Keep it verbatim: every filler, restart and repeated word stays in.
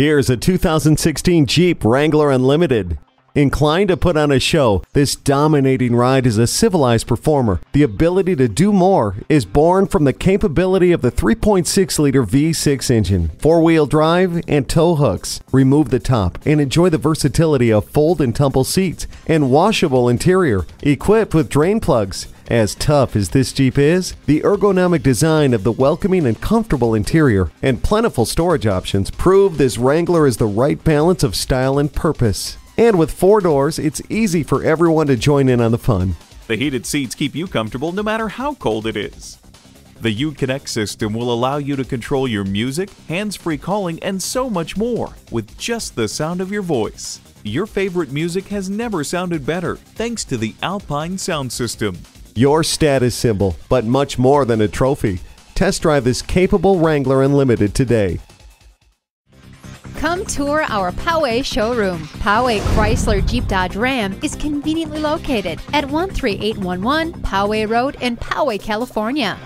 Here's a two thousand sixteen Jeep Wrangler Unlimited. Inclined to put on a show, this dominating ride is a civilized performer. The ability to do more is born from the capability of the three point six liter V six engine, four-wheel drive, and tow hooks. Remove the top and enjoy the versatility of fold and tumble seats and washable interior, equipped with drain plugs. As tough as this Jeep is, the ergonomic design of the welcoming and comfortable interior and plentiful storage options prove this Wrangler is the right balance of style and purpose. And with four doors, it's easy for everyone to join in on the fun. The heated seats keep you comfortable no matter how cold it is. The Uconnect system will allow you to control your music, hands-free calling, and so much more with just the sound of your voice. Your favorite music has never sounded better thanks to the Alpine sound system. Your status symbol, but much more than a trophy. Test drive this capable Wrangler Unlimited today. Come tour our Poway showroom. Poway Chrysler Jeep Dodge Ram is conveniently located at one three eight one one Poway Road in Poway, California.